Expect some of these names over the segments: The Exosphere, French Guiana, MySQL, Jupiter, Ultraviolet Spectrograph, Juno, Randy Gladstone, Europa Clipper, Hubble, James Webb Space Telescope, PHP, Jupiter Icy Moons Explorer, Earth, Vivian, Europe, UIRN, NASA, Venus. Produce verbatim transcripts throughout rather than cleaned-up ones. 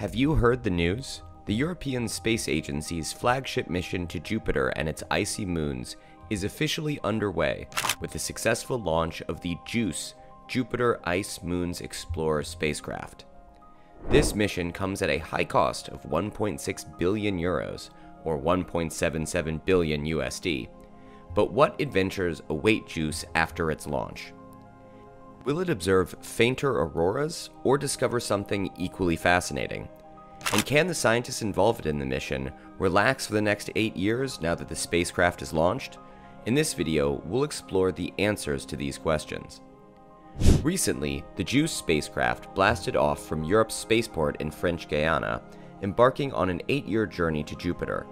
Have you heard the news? The European Space Agency's flagship mission to Jupiter and its icy moons is officially underway with the successful launch of the JUICE, Jupiter Icy Moons Explorer spacecraft. This mission comes at a high cost of one point six billion euros, or one point seven seven billion U S D. But what adventures await JUICE after its launch? Will it observe fainter auroras or discover something equally fascinating? And can the scientists involved in the mission relax for the next eight years now that the spacecraft is launched? In this video, we'll explore the answers to these questions. Recently, the JUICE spacecraft blasted off from Europe's spaceport in French Guiana, embarking on an eight-year journey to Jupiter.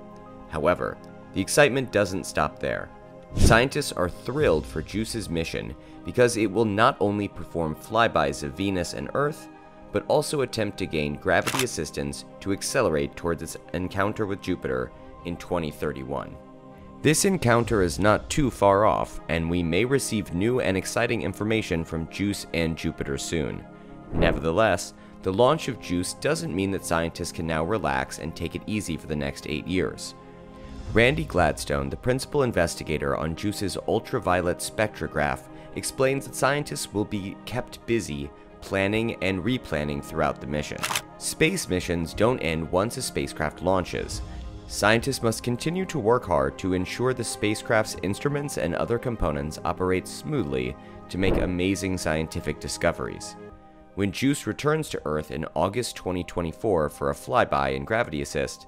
However, the excitement doesn't stop there. Scientists are thrilled for JUICE's mission because it will not only perform flybys of Venus and Earth, but also attempt to gain gravity assistance to accelerate towards its encounter with Jupiter in twenty thirty-one. This encounter is not too far off, and we may receive new and exciting information from JUICE and Jupiter soon. Nevertheless, the launch of JUICE doesn't mean that scientists can now relax and take it easy for the next eight years. Randy Gladstone, the principal investigator on JUICE's Ultraviolet Spectrograph, explains that scientists will be kept busy planning and replanning throughout the mission. Space missions don't end once a spacecraft launches. Scientists must continue to work hard to ensure the spacecraft's instruments and other components operate smoothly to make amazing scientific discoveries. When JUICE returns to Earth in August twenty twenty-four for a flyby and gravity assist,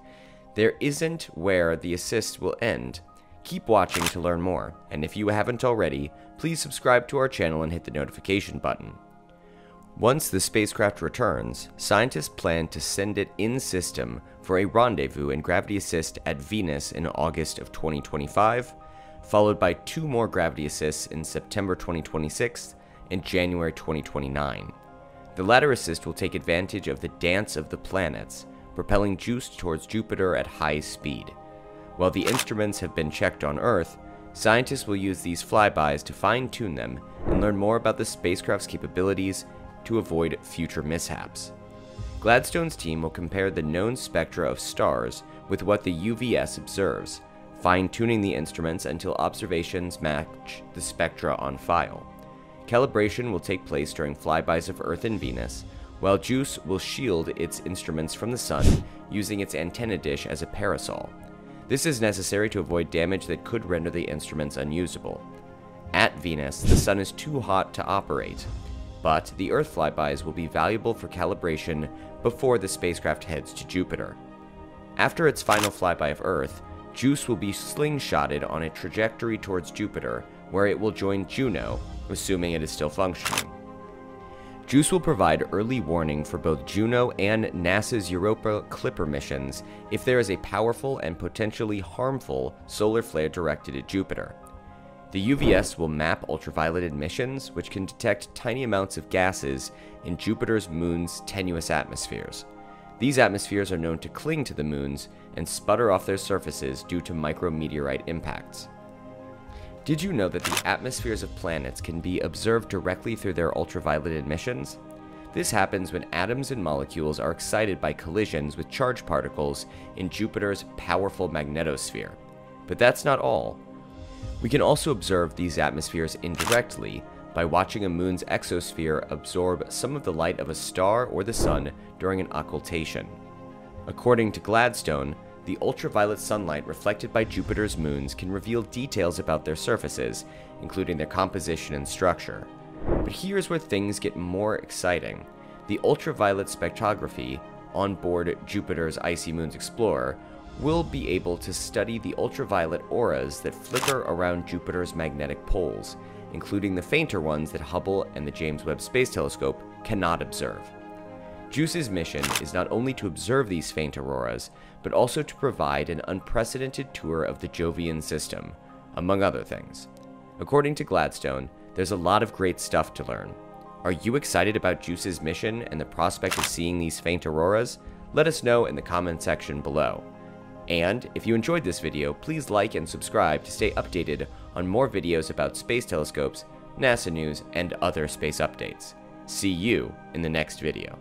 there isn't where the assist will end. Keep watching to learn more, and if you haven't already, please subscribe to our channel and hit the notification button. Once the spacecraft returns, scientists plan to send it in-system for a rendezvous and gravity assist at Venus in August of twenty twenty-five, followed by two more gravity assists in September twenty twenty-six and January twenty twenty-nine. The latter assist will take advantage of the dance of the planets, propelling JUICE towards Jupiter at high speed. While the instruments have been checked on Earth, scientists will use these flybys to fine-tune them and learn more about the spacecraft's capabilities to avoid future mishaps. Gladstone's team will compare the known spectra of stars with what the U V S observes, fine-tuning the instruments until observations match the spectra on file. Calibration will take place during flybys of Earth and Venus, while JUICE will shield its instruments from the sun using its antenna dish as a parasol. This is necessary to avoid damage that could render the instruments unusable. At Venus, the sun is too hot to operate, but the Earth flybys will be valuable for calibration before the spacecraft heads to Jupiter. After its final flyby of Earth, JUICE will be slingshotted on a trajectory towards Jupiter, where it will join Juno, assuming it is still functioning. JUICE will provide early warning for both Juno and NASA's Europa Clipper missions if there is a powerful and potentially harmful solar flare directed at Jupiter. The U V S will map ultraviolet emissions, which can detect tiny amounts of gases in Jupiter's moon's tenuous atmospheres. These atmospheres are known to cling to the moons and sputter off their surfaces due to micrometeorite impacts. Did you know that the atmospheres of planets can be observed directly through their ultraviolet emissions? This happens when atoms and molecules are excited by collisions with charged particles in Jupiter's powerful magnetosphere. But that's not all. We can also observe these atmospheres indirectly by watching a moon's exosphere absorb some of the light of a star or the sun during an occultation. According to Gladstone, the ultraviolet sunlight reflected by Jupiter's moons can reveal details about their surfaces, including their composition and structure. But here's where things get more exciting. The ultraviolet spectrography on board Jupiter's Icy Moons Explorer will be able to study the ultraviolet auras that flicker around Jupiter's magnetic poles, including the fainter ones that Hubble and the James Webb Space Telescope cannot observe. JUICE's mission is not only to observe these faint auroras, but also to provide an unprecedented tour of the Jovian system, among other things. According to Gladstone, there's a lot of great stuff to learn. Are you excited about JUICE's mission and the prospect of seeing these faint auroras? Let us know in the comment section below. And if you enjoyed this video, please like and subscribe to stay updated on more videos about space telescopes, NASA news, and other space updates. See you in the next video.